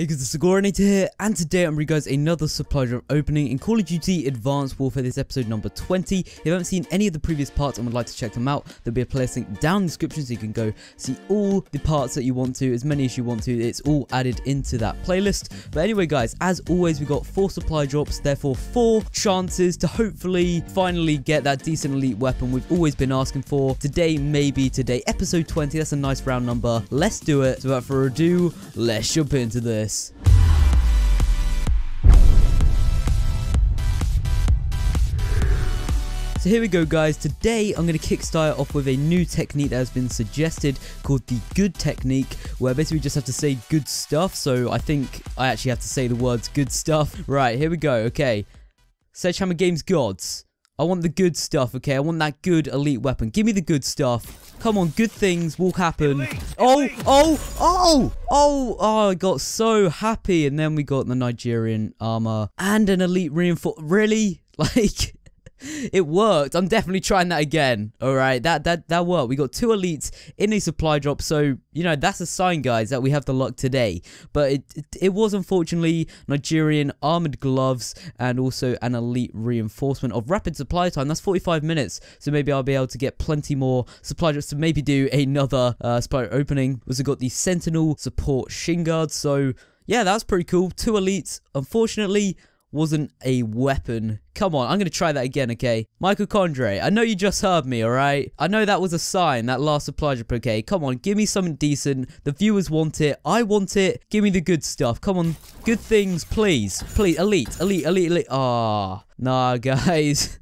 Hey guys, it's the Gorinator here, and today I'm bringing you guys another supply drop opening in Call of Duty Advanced Warfare. This is episode number 20. If you haven't seen any of the previous parts and would like to check them out, there'll be a playlist link down in the description so you can go see all the parts that you want to, as many as you want to. It's all added into that playlist. But anyway guys, as always, we got 4 supply drops, therefore 4 chances to hopefully finally get that decent elite weapon we've always been asking for. Today, maybe today, episode 20, that's a nice round number. Let's do it. So without further ado, let's jump into this. So here we go guys, today I'm going to kickstart off with a new technique that has been suggested called the good technique, where basically we just have to say good stuff. So I think I actually have to say the words good stuff. Right, here we go. Okay, Sledgehammer Games gods, I want the good stuff, okay? I want that good elite weapon. Give me the good stuff. Come on, good things will happen. Oh, I got so happy. And then we got the Nigerian armor and an elite reinforcement. Really? Like, it worked. I'm definitely trying that again. All right, that worked. We got 2 elites in a supply drop, so you know that's a sign, guys, that we have the luck today. But it was unfortunately Nigerian armored gloves and also an elite reinforcement of rapid supply time. That's 45 minutes, so maybe I'll be able to get plenty more supply drops to maybe do another supply opening. Also got the Sentinel support shin guard, so yeah, that's pretty cool. 2 elites, unfortunately. Wasn't a weapon. Come on, I'm gonna try that again, okay? Michael Condrey, I know you just heard me, alright? I know that was a sign, that last supply drop, okay? Come on, give me something decent. The viewers want it. I want it. Give me the good stuff. Come on. Good things, please. Please. Elite. Elite. Elite. Elite. Ah, nah, guys.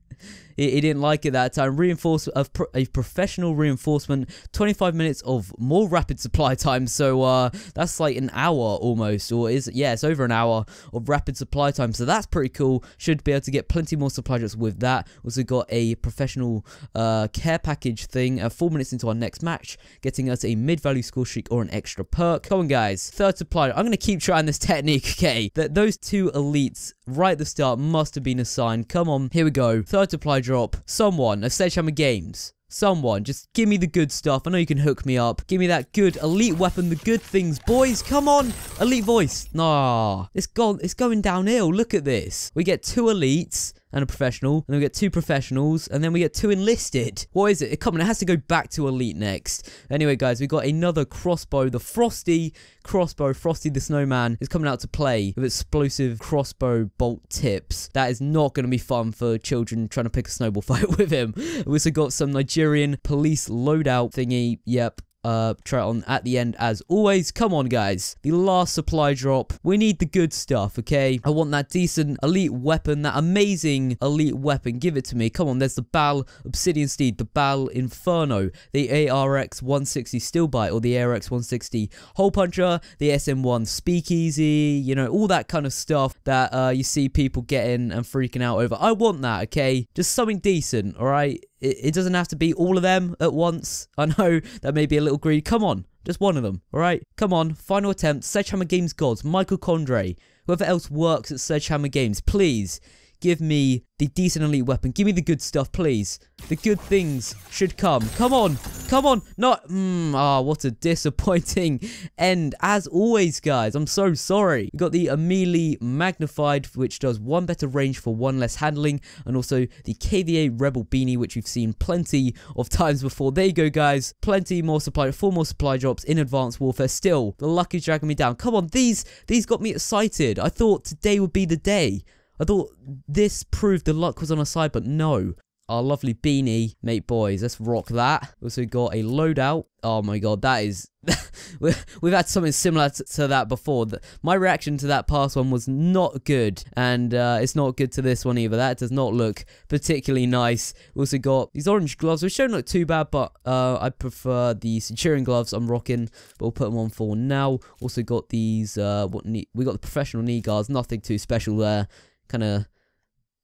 He didn't like it that time. Reinforcement of a professional reinforcement. 25 minutes of more rapid supply time. So that's like an hour almost, or is it? Yeah, it's over an hour of rapid supply time. So that's pretty cool. Should be able to get plenty more supply drops with that. Also got a professional care package thing. 4 minutes into our next match, getting us a mid-value score streak or an extra perk. Come on, guys. 3rd supply. I'm gonna keep trying this technique. Okay, that those 2 elites right at the start must have been a sign. Come on, here we go. 3rd supply drop. Someone, a Sledgehammer Games. Someone, just give me the good stuff. I know you can hook me up. Give me that good elite weapon, the good things, boys. Come on, elite voice. Nah, it's gone. It's going downhill. Look at this. We get 2 elites and a professional, and then we get 2 professionals, and then we get 2 enlisted. What is it? Come on, it has to go back to elite next. Anyway, guys, we got another crossbow, the Frosty crossbow. Frosty the Snowman is coming out to play with explosive crossbow bolt tips. That is not going to be fun for children trying to pick a snowball fight with him. We also got some Nigerian police loadout thingy. Yep. Try it on at the end as always. Come on, guys. The last supply drop. We need the good stuff, okay? I want that decent elite weapon, that amazing elite weapon. Give it to me. Come on, there's the Bal Obsidian Steed, the Bal Inferno, the ARX-160 Steel Bite, or the ARX-160 Hole Puncher, the SM1 Speakeasy, you know, all that kind of stuff that you see people getting and freaking out over. I want that, okay? Just something decent, alright? It doesn't have to be all of them at once. I know that may be a little greedy. Come on, just one of them, all right? Come on, final attempt. Sledgehammer Games gods, Michael Condrey, whoever else works at Sledgehammer Games, please give me the decent elite weapon. Give me the good stuff, please. The good things should come. Come on, come on. Not, what a disappointing end. As always, guys, I'm so sorry. We got the Amelie Magnified, which does 1 better range for 1 less handling, and also the KVA Rebel Beanie, which we've seen plenty of times before. There you go, guys. Plenty more supply, 4 more supply drops in Advanced Warfare. Still, the luck is dragging me down. Come on, these got me excited. I thought today would be the day. I thought this proved the luck was on our side, but no. Our lovely beanie, mate, boys. Let's rock that. Also got a loadout. Oh my god, that is... We've had something similar to that before. My reaction to that past one was not good, and it's not good to this one either. That does not look particularly nice. We also got these orange gloves, which don't look too bad, but I prefer the Centurion gloves I'm rocking, but we'll put them on for now. Also got these we got the professional knee guards. Nothing too special there. Kind of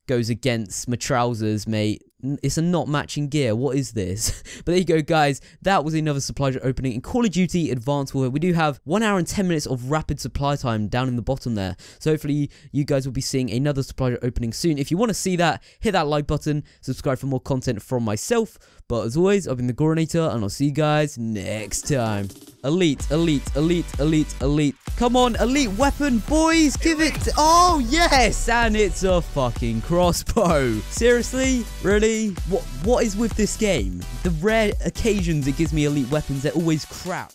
goes against my trousers, mate. It's a not matching gear. What is this? But there you go, guys. That was another supply drop opening in Call of Duty Advanced Warfare. We do have 1 hour and 10 minutes of rapid supply time down in the bottom there. So hopefully you guys will be seeing another supply drop opening soon. If you want to see that, hit that like button. Subscribe for more content from myself. But as always, I've been the Gorinator, and I'll see you guys next time. Elite, elite, elite, elite, elite. Come on, elite weapon, boys. Give it. Oh, yes. And it's a fucking crossbow. Seriously? Really? What is with this game? The rare occasions it gives me elite weapons, they're always crap.